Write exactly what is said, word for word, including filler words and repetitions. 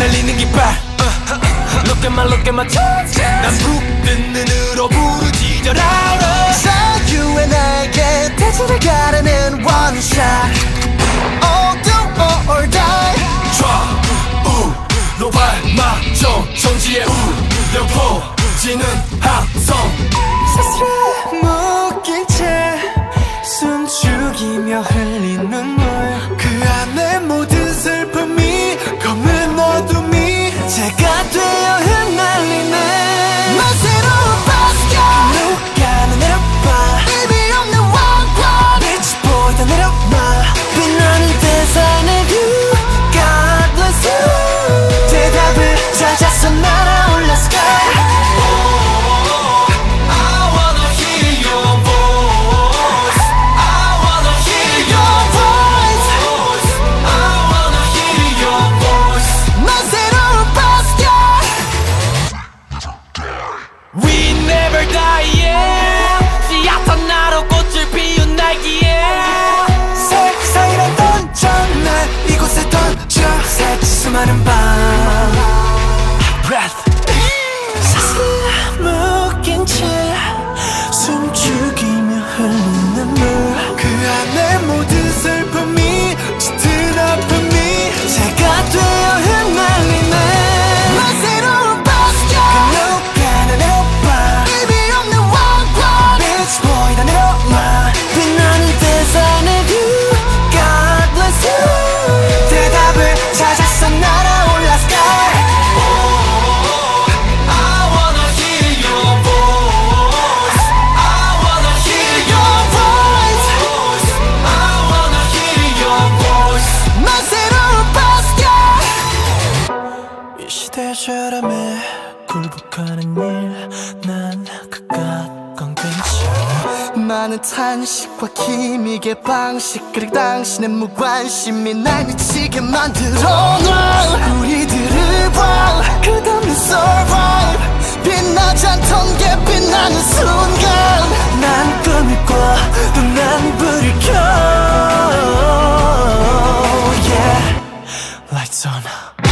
날리는 깃발 Look at my look at my touch 난 붓든 눈으로 부르지 저 라우라 So you and I에게 대지를 가르는 one shot All do or die 좌우 노발 마정 정지의 우려포 지는 항성 사슬에 묶인 채 숨 죽이며 흘린 눈물 그 안에 모든 슬픔이 검은 어둠이 제가 되어 흩날리네 난 새로운 바스켓 녹아는 햇발 의미 없는 왕관 빛보다 내려와 빛나는 대상의 뷰 God bless you 대답을 찾아서 날아올라 sky 수많은 밤 사슬에 묶인 채 숨 죽이며 흘린 눈물 그 안에 모든 슬픔이 짙은 아픔이 제가 되어 흩날리네 난 새로운 바스켓 녹아는 햇발 의미 없는 왕관 빛이 보이다 내려와 빛나는 대산의 뷰 God bless you 대답을 찾아 날아올라 sky Oh, I wanna hear your voice I wanna hear your voice I wanna hear your voice 난 새로운 basket 이 시대의 저렴에 굴복하는 일 난 그깟 건괜찮아 많은 탄식과 기믹의 방식 그리고 당신의 무관심이 날 미치게 만들어 우리들을 봐 끝없는 survive 빛나지 않던 게 빛나는 순간 난 꿈을 꿔도 난 불을 켜 yeah. Lights on